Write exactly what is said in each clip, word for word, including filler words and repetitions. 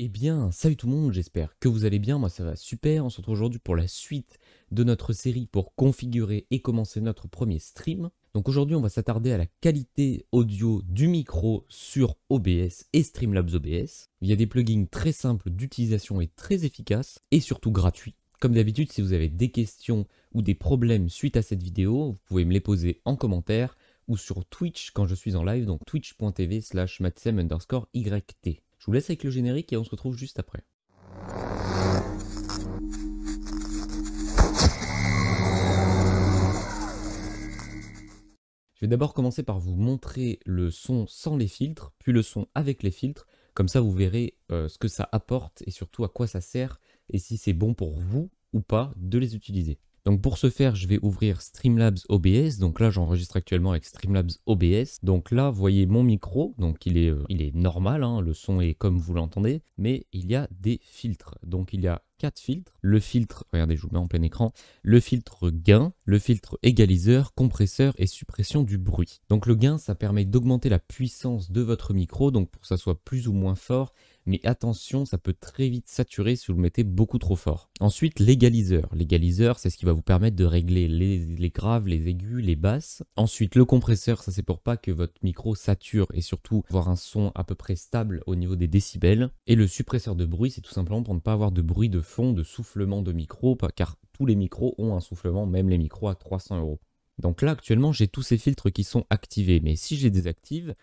Eh bien, salut tout le monde, j'espère que vous allez bien, moi ça va super, on se retrouve aujourd'hui pour la suite de notre série pour configurer et commencer notre premier stream. Donc aujourd'hui on va s'attarder à la qualité audio du micro sur O B S et Streamlabs O B S. Il y a des plugins très simples d'utilisation et très efficaces, et surtout gratuits. Comme d'habitude, si vous avez des questions ou des problèmes suite à cette vidéo, vous pouvez me les poser en commentaire ou sur Twitch quand je suis en live, donc twitch point t v slash matsem underscore y t. Je vous laisse avec le générique et on se retrouve juste après. Je vais d'abord commencer par vous montrer le son sans les filtres, puis le son avec les filtres. Comme ça, vous verrez euh, ce que ça apporte et surtout à quoi ça sert et si c'est bon pour vous ou pas de les utiliser. Donc pour ce faire, je vais ouvrir Streamlabs O B S. Donc là, j'enregistre actuellement avec Streamlabs O B S. Donc là, vous voyez mon micro. Donc il est, il est normal, hein, le son est comme vous l'entendez. Mais il y a des filtres. Donc il y a quatre filtres. Le filtre, regardez, je vous mets en plein écran. Le filtre gain, le filtre égaliseur, compresseur et suppression du bruit. Donc le gain, ça permet d'augmenter la puissance de votre micro. Donc pour que ça soit plus ou moins fort. Mais attention, ça peut très vite saturer si vous le mettez beaucoup trop fort. Ensuite, l'égaliseur. L'égaliseur, c'est ce qui va vous permettre de régler les, les graves, les aigus, les basses. Ensuite, le compresseur, ça c'est pour pas que votre micro sature et surtout avoir un son à peu près stable au niveau des décibels. Et le suppresseur de bruit, c'est tout simplement pour ne pas avoir de bruit de fond, de soufflement de micro, car tous les micros ont un soufflement, même les micros à trois cents euros. Donc là, actuellement, j'ai tous ces filtres qui sont activés, mais si je les désactive,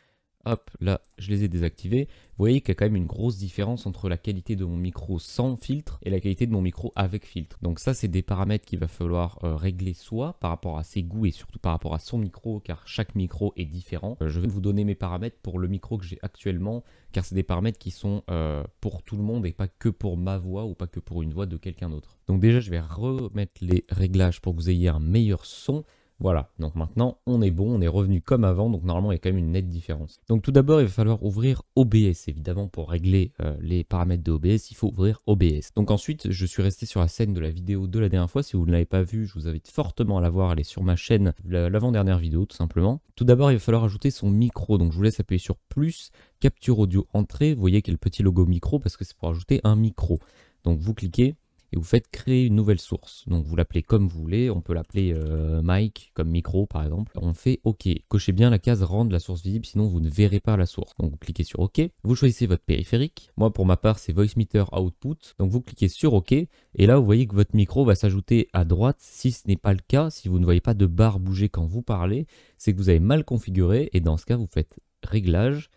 hop, là, je les ai désactivés. Vous voyez qu'il y a quand même une grosse différence entre la qualité de mon micro sans filtre et la qualité de mon micro avec filtre. Donc ça, c'est des paramètres qu'il va falloir euh, régler soit par rapport à ses goûts et surtout par rapport à son micro, car chaque micro est différent. Euh, je vais vous donner mes paramètres pour le micro que j'ai actuellement, car c'est des paramètres qui sont euh, pour tout le monde et pas que pour ma voix ou pas que pour une voix de quelqu'un d'autre. Donc déjà, je vais remettre les réglages pour que vous ayez un meilleur son. Voilà, donc maintenant on est bon, on est revenu comme avant, donc normalement il y a quand même une nette différence. Donc tout d'abord il va falloir ouvrir O B S, évidemment pour régler euh, les paramètres de O B S, il faut ouvrir O B S. Donc ensuite je suis resté sur la scène de la vidéo de la dernière fois, si vous ne l'avez pas vue, je vous invite fortement à la voir, elle est sur ma chaîne, l'avant-dernière vidéo tout simplement. Tout d'abord il va falloir ajouter son micro, donc je vous laisse appuyer sur plus, capture audio entrée, vous voyez qu'il y a le petit logo micro parce que c'est pour ajouter un micro. Donc vous cliquez. Et vous faites créer une nouvelle source. Donc vous l'appelez comme vous voulez, on peut l'appeler euh, mic, comme micro par exemple. On fait OK. Cochez bien la case rendre la source visible, sinon vous ne verrez pas la source. Donc vous cliquez sur OK, vous choisissez votre périphérique. Moi pour ma part c'est Voice Meter Output. Donc vous cliquez sur OK, et là vous voyez que votre micro va s'ajouter à droite. Si ce n'est pas le cas, si vous ne voyez pas de barre bouger quand vous parlez, c'est que vous avez mal configuré, et dans ce cas vous faites réglage,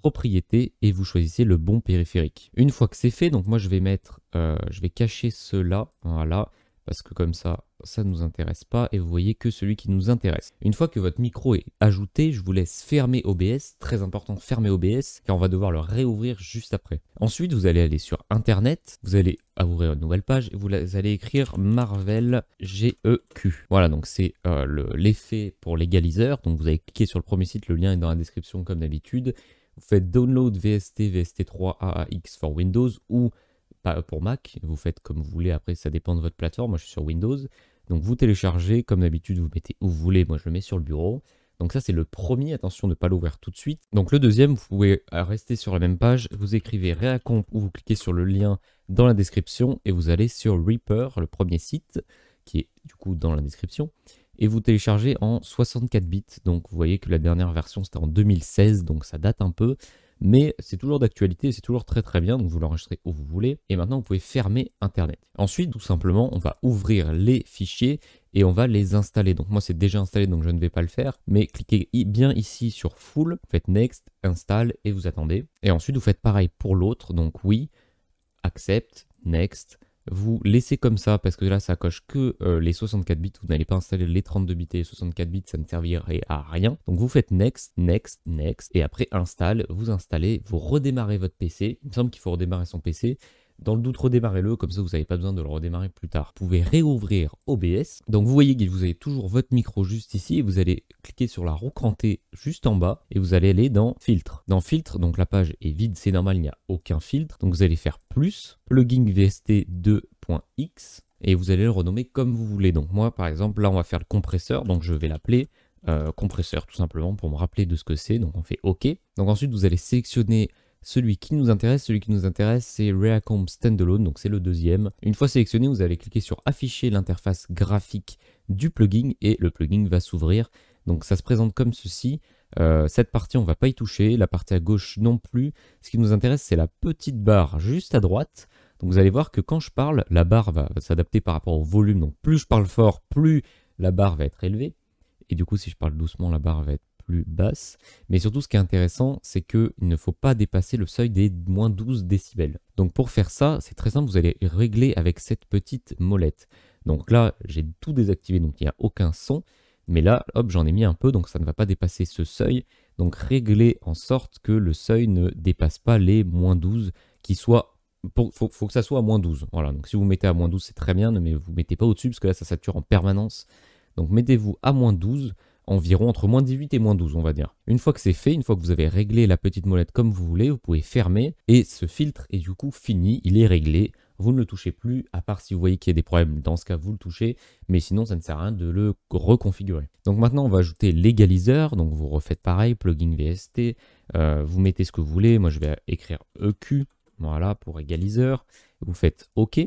propriétés, et vous choisissez le bon périphérique. Une fois que c'est fait, donc moi je vais mettre, euh, je vais cacher cela, voilà, parce que comme ça, ça ne nous intéresse pas et vous voyez que celui qui nous intéresse. Une fois que votre micro est ajouté, je vous laisse fermer O B S, très important, fermer O B S, car on va devoir le réouvrir juste après. Ensuite, vous allez aller sur Internet, vous allez ouvrir une nouvelle page et vous allez écrire MarvelGEQ. Voilà, donc c'est euh, l'effet le, pour l'égaliseur, donc vous allez cliquer sur le premier site, le lien est dans la description comme d'habitude. Vous faites download V S T, V S T trois, A A X pour Windows ou pas pour Mac. Vous faites comme vous voulez, après ça dépend de votre plateforme. Moi je suis sur Windows. Donc vous téléchargez, comme d'habitude vous mettez où vous voulez. Moi je le mets sur le bureau. Donc ça c'est le premier, attention de ne pas l'ouvrir tout de suite. Donc le deuxième, vous pouvez rester sur la même page. Vous écrivez Reacomp ou vous cliquez sur le lien dans la description. Et vous allez sur Reaper, le premier site qui est du coup dans la description. Et vous téléchargez en soixante-quatre bits, donc vous voyez que la dernière version c'était en deux mille seize, donc ça date un peu, mais c'est toujours d'actualité, c'est toujours très très bien, donc vous l'enregistrez où vous voulez, et maintenant vous pouvez fermer Internet. Ensuite, tout simplement, on va ouvrir les fichiers et on va les installer. Donc moi c'est déjà installé, donc je ne vais pas le faire, mais cliquez bien ici sur Full, faites Next, Install, et vous attendez. Et ensuite vous faites pareil pour l'autre, donc oui, Accept, Next. Vous laissez comme ça parce que là ça coche que euh, les soixante-quatre bits, vous n'allez pas installer les trente-deux bits et les soixante-quatre bits, ça ne servirait à rien. Donc vous faites next, next, next et après install, vous installez, vous redémarrez votre P C. Il me semble qu'il faut redémarrer son P C. Dans le doute, redémarrez-le, comme ça vous n'avez pas besoin de le redémarrer plus tard. Vous pouvez réouvrir O B S. Donc vous voyez que vous avez toujours votre micro juste ici et vous allez cliquer sur la roue crantée juste en bas et vous allez aller dans filtre. Dans filtre, donc la page est vide, c'est normal, il n'y a aucun filtre. Donc vous allez faire plus, plugin V S T deux point X et vous allez le renommer comme vous voulez. Donc moi par exemple, là on va faire le compresseur, donc je vais l'appeler euh, compresseur tout simplement pour me rappeler de ce que c'est. Donc on fait OK. Donc ensuite vous allez sélectionner Celui qui nous intéresse, celui qui nous intéresse, c'est Reacomp Standalone, donc c'est le deuxième. Une fois sélectionné, vous allez cliquer sur afficher l'interface graphique du plugin et le plugin va s'ouvrir. Donc ça se présente comme ceci. Euh, cette partie, on ne va pas y toucher, la partie à gauche non plus. Ce qui nous intéresse, c'est la petite barre juste à droite. Donc vous allez voir que quand je parle, la barre va s'adapter par rapport au volume. Donc plus je parle fort, plus la barre va être élevée. Et du coup, si je parle doucement, la barre va être plus basse. Mais surtout, ce qui est intéressant, c'est qu'il ne faut pas dépasser le seuil des moins douze décibels. Donc pour faire ça, c'est très simple, vous allez régler avec cette petite molette. Donc là, j'ai tout désactivé, donc il n'y a aucun son. Mais là, hop, j'en ai mis un peu, donc ça ne va pas dépasser ce seuil. Donc régler en sorte que le seuil ne dépasse pas les moins douze, qu'il soit... Il faut, faut que ça soit à moins douze. Voilà, donc si vous mettez à moins douze, c'est très bien, mais vous ne mettez pas au-dessus, parce que là, ça sature en permanence. Donc mettez-vous à moins douze, environ entre moins dix-huit et moins douze, on va dire. Une fois que c'est fait, une fois que vous avez réglé la petite molette comme vous voulez, vous pouvez fermer, et ce filtre est du coup fini, il est réglé. Vous ne le touchez plus, à part si vous voyez qu'il y a des problèmes. Dans ce cas, vous le touchez, mais sinon, ça ne sert à rien de le reconfigurer. Donc maintenant, on va ajouter l'égaliseur. Donc vous refaites pareil, plugin V S T, euh, vous mettez ce que vous voulez. Moi, je vais écrire E Q, voilà, pour égaliseur. Vous faites OK. Et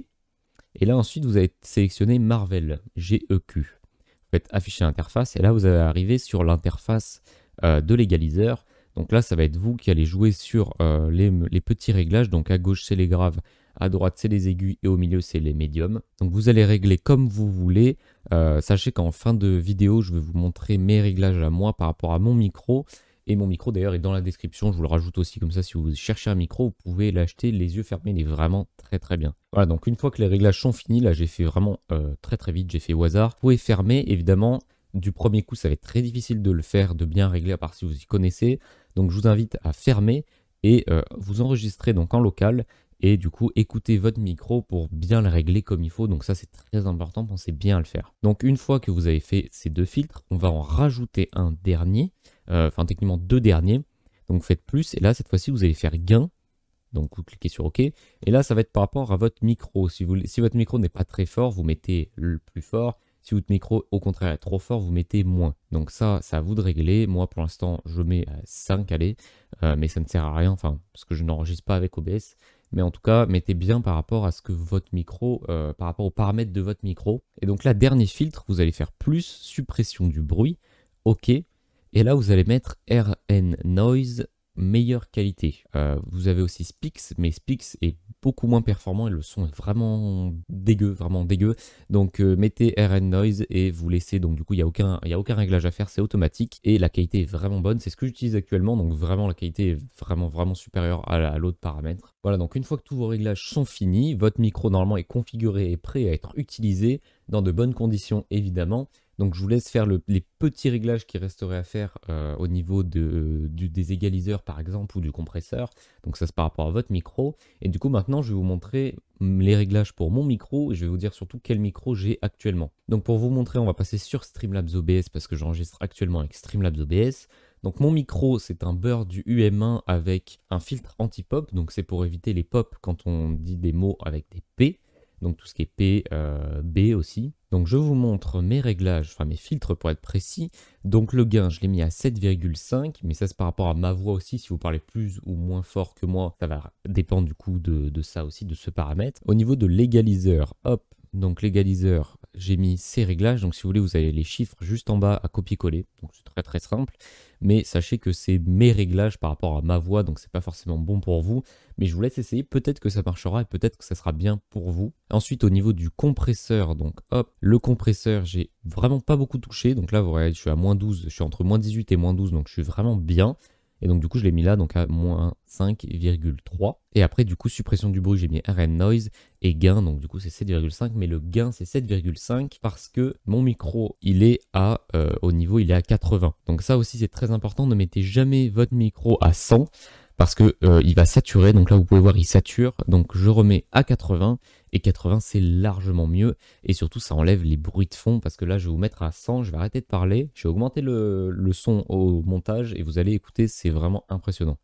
là, ensuite, vous allez sélectionner MarvelGEQ. Vous faites afficher l'interface, et là, vous allez arriver sur l'interface euh, de l'égaliseur. Donc là, ça va être vous qui allez jouer sur euh, les, les petits réglages. Donc à gauche, c'est les graves. À droite, c'est les aigus et au milieu, c'est les médiums. Donc, vous allez régler comme vous voulez. Euh, sachez qu'en fin de vidéo, je vais vous montrer mes réglages à moi par rapport à mon micro. Et mon micro, d'ailleurs, est dans la description. Je vous le rajoute aussi comme ça. Si vous cherchez un micro, vous pouvez l'acheter les yeux fermés. Il est vraiment très, très bien. Voilà, donc une fois que les réglages sont finis, là, j'ai fait vraiment euh, très, très vite. J'ai fait au hasard. Vous pouvez fermer, évidemment. Du premier coup, ça va être très difficile de le faire, de bien régler, à part si vous y connaissez. Donc, je vous invite à fermer et euh, vous enregistrer donc en local. Et du coup, écoutez votre micro pour bien le régler comme il faut. Donc ça, c'est très important, pensez bien à le faire. Donc une fois que vous avez fait ces deux filtres, on va en rajouter un dernier. Euh, enfin, techniquement, deux derniers. Donc faites plus. Et là, cette fois-ci, vous allez faire gain. Donc vous cliquez sur OK. Et là, ça va être par rapport à votre micro. Si, vous, si votre micro n'est pas très fort, vous mettez le plus fort. Si votre micro, au contraire, est trop fort, vous mettez moins. Donc ça, c'est à vous de régler. Moi, pour l'instant, je mets à cinq, allez. Euh, mais ça ne sert à rien, enfin, parce que je n'enregistre pas avec O B S. Mais en tout cas, mettez bien par rapport à ce que votre micro, euh, par rapport aux paramètres de votre micro. Et donc là, dernier filtre, vous allez faire plus, suppression du bruit, OK. Et là, vous allez mettre R N Noise, meilleure qualité. Euh, vous avez aussi Speex, mais Speex est beaucoup moins performant et le son est vraiment dégueu, vraiment dégueu. Donc euh, mettez R N Noise et vous laissez, donc du coup, il n'y a aucun, il n'y a aucun réglage à faire, c'est automatique. Et la qualité est vraiment bonne, c'est ce que j'utilise actuellement, donc vraiment la qualité est vraiment, vraiment supérieure à l'autre paramètre. Voilà, donc une fois que tous vos réglages sont finis, votre micro normalement est configuré et prêt à être utilisé dans de bonnes conditions évidemment. Donc je vous laisse faire le, les petits réglages qui resteraient à faire euh, au niveau de, du, des égaliseurs par exemple ou du compresseur. Donc ça c'est par rapport à votre micro. Et du coup maintenant je vais vous montrer les réglages pour mon micro et je vais vous dire surtout quel micro j'ai actuellement. Donc pour vous montrer on va passer sur Streamlabs O B S parce que j'enregistre actuellement avec Streamlabs O B S. Donc mon micro c'est un Behringer U M un avec un filtre anti-pop. Donc c'est pour éviter les pop quand on dit des mots avec des P. Donc tout ce qui est P, euh, B aussi. Donc je vous montre mes réglages, enfin mes filtres pour être précis. Donc le gain, je l'ai mis à sept virgule cinq, mais ça c'est par rapport à ma voix aussi. Si vous parlez plus ou moins fort que moi, ça va dépendre du coup de, de ça aussi, de ce paramètre. Au niveau de l'égaliseur, hop, donc l'égaliseur, j'ai mis ces réglages. Donc si vous voulez, vous avez les chiffres juste en bas à copier-coller. Donc c'est très très simple. Mais sachez que c'est mes réglages par rapport à ma voix, donc c'est pas forcément bon pour vous. Mais je vous laisse essayer, peut-être que ça marchera et peut-être que ça sera bien pour vous. Ensuite, au niveau du compresseur, donc hop, le compresseur, j'ai vraiment pas beaucoup touché. Donc là, vous voyez, je suis à moins douze, je suis entre moins dix-huit et moins douze, donc je suis vraiment bien. Et donc du coup, je l'ai mis là, donc à moins cinq virgule trois. Et après, du coup, suppression du bruit, j'ai mis R N Noise et gain, donc du coup, c'est sept virgule cinq. Mais le gain, c'est sept virgule cinq parce que mon micro, il est à, euh, au niveau, il est à quatre-vingts. Donc ça aussi, c'est très important, ne mettez jamais votre micro à cent parce que euh, il va saturer. Donc là, vous pouvez voir, il sature. Donc je remets à quatre-vingts et quatre-vingts, c'est largement mieux. Et surtout, ça enlève les bruits de fond parce que là, je vais vous mettre à cent, je vais arrêter de parler. Je vais augmenter le, le son au montage et vous allez écouter, c'est vraiment impressionnant.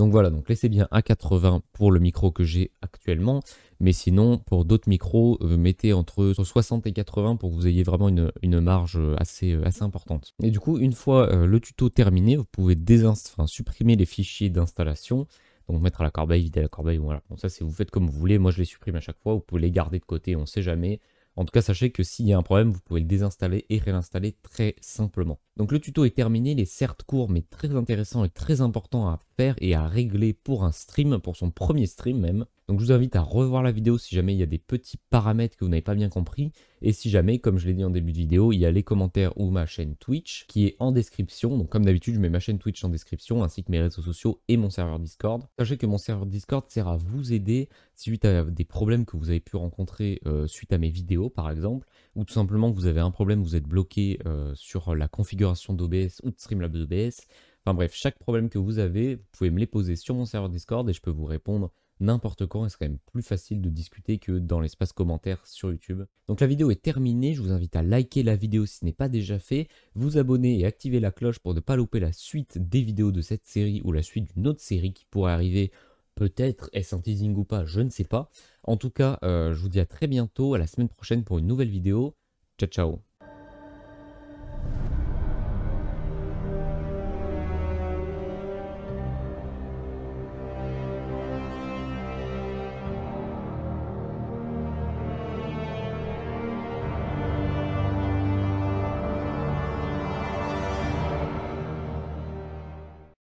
Donc voilà, donc laissez bien à quatre-vingts pour le micro que j'ai actuellement, mais sinon pour d'autres micros, euh, mettez entre soixante et quatre-vingts pour que vous ayez vraiment une, une marge assez, assez importante. Et du coup, une fois euh, le tuto terminé, vous pouvez enfin, supprimer les fichiers d'installation, donc mettre à la corbeille, vider à la corbeille, voilà. Bon, ça c'est vous faites comme vous voulez, moi je les supprime à chaque fois, vous pouvez les garder de côté, on ne sait jamais. En tout cas, sachez que s'il y a un problème, vous pouvez le désinstaller et réinstaller très simplement. Donc le tuto est terminé, il est certes court, mais très intéressant et très important à faire et à régler pour un stream, pour son premier stream même. Donc je vous invite à revoir la vidéo si jamais il y a des petits paramètres que vous n'avez pas bien compris. Et si jamais, comme je l'ai dit en début de vidéo, il y a les commentaires ou ma chaîne Twitch qui est en description. Donc comme d'habitude, je mets ma chaîne Twitch en description ainsi que mes réseaux sociaux et mon serveur Discord. Sachez que mon serveur Discord sert à vous aider suite à des problèmes que vous avez pu rencontrer euh, suite à mes vidéos par exemple, ou tout simplement que vous avez un problème, vous êtes bloqué euh, sur la configuration d'O B S ou de Streamlabs O B S. Enfin bref, chaque problème que vous avez, vous pouvez me les poser sur mon serveur Discord et je peux vous répondre n'importe quand, et c'est quand même plus facile de discuter que dans l'espace commentaire sur YouTube. Donc la vidéo est terminée, je vous invite à liker la vidéo si ce n'est pas déjà fait, vous abonner et activer la cloche pour ne pas louper la suite des vidéos de cette série ou la suite d'une autre série qui pourrait arriver peut-être, est-ce un teasing ou pas, je ne sais pas. En tout cas, euh, je vous dis à très bientôt, à la semaine prochaine pour une nouvelle vidéo. Ciao, ciao.